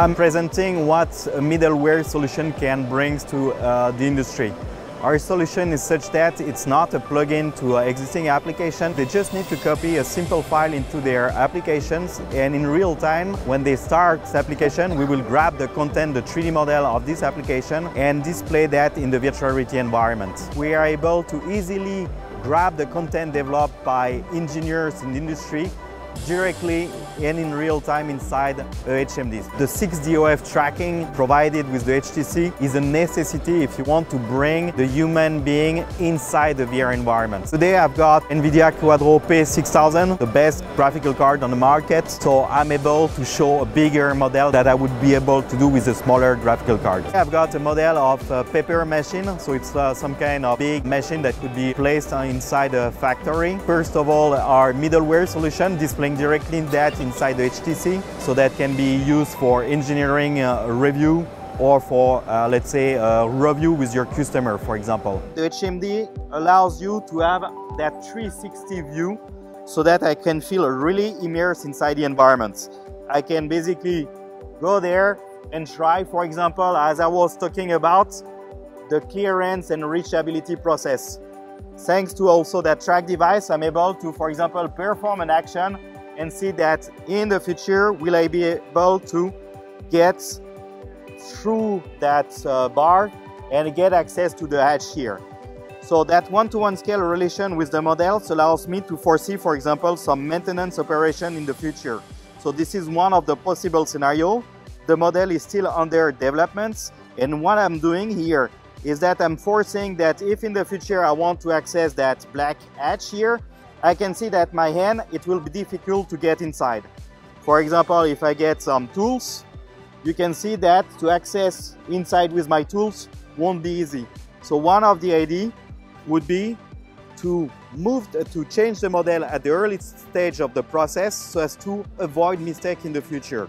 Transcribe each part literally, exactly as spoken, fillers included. I'm presenting what a middleware solution can bring to uh, the industry. Our solution is such that it's not a plug-in to an existing application. They just need to copy a simple file into their applications, and in real time, when they start this application, we will grab the content, the three D model of this application, and display that in the virtual reality environment. We are able to easily grab the content developed by engineers in the industry directly and in real time inside H M D. The six D O F tracking provided with the H T C is a necessity if you want to bring the human being inside the V R environment. Today I've got NVIDIA Quadro P six thousand, the best graphical card on the market, so I'm able to show a bigger model that I would be able to do with a smaller graphical card. I've got a model of a paper machine, so it's uh, some kind of big machine that could be placed inside a factory. First of all, our middleware solution displaying directly that inside the H T C, so that can be used for engineering uh, review or for, uh, let's say, a review with your customer, for example. The H M D allows you to have that three sixty view, so that I can feel really immersed inside the environment. I can basically go there and try, for example, as I was talking about, the clearance and reachability process. Thanks to also that track device, I'm able to, for example, perform an action and see that in the future, will I be able to get through that uh, bar and get access to the hatch here. So that one-to-one scale relation with the models allows me to foresee, for example, some maintenance operation in the future. So this is one of the possible scenarios. The model is still under development, and what I'm doing here is that I'm forcing that if in the future I want to access that black hatch here, I can see that my hand, it will be difficult to get inside. For example, if I get some tools, you can see that to access inside with my tools won't be easy. So one of the ideas would be to move, to change the model at the early stage of the process so as to avoid mistake in the future.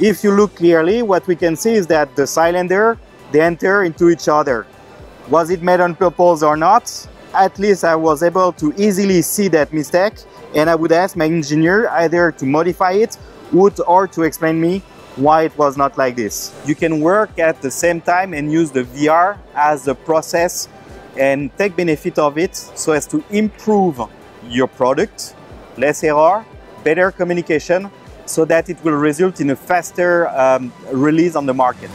If you look clearly, what we can see is that the cylinder, they enter into each other. Was it made on purpose or not? At least I was able to easily see that mistake, and I would ask my engineer either to modify it or to explain me why it was not like this. You can work at the same time and use the V R as the process and take benefit of it so as to improve your product, less error, better communication, so that it will result in a faster um, release on the market.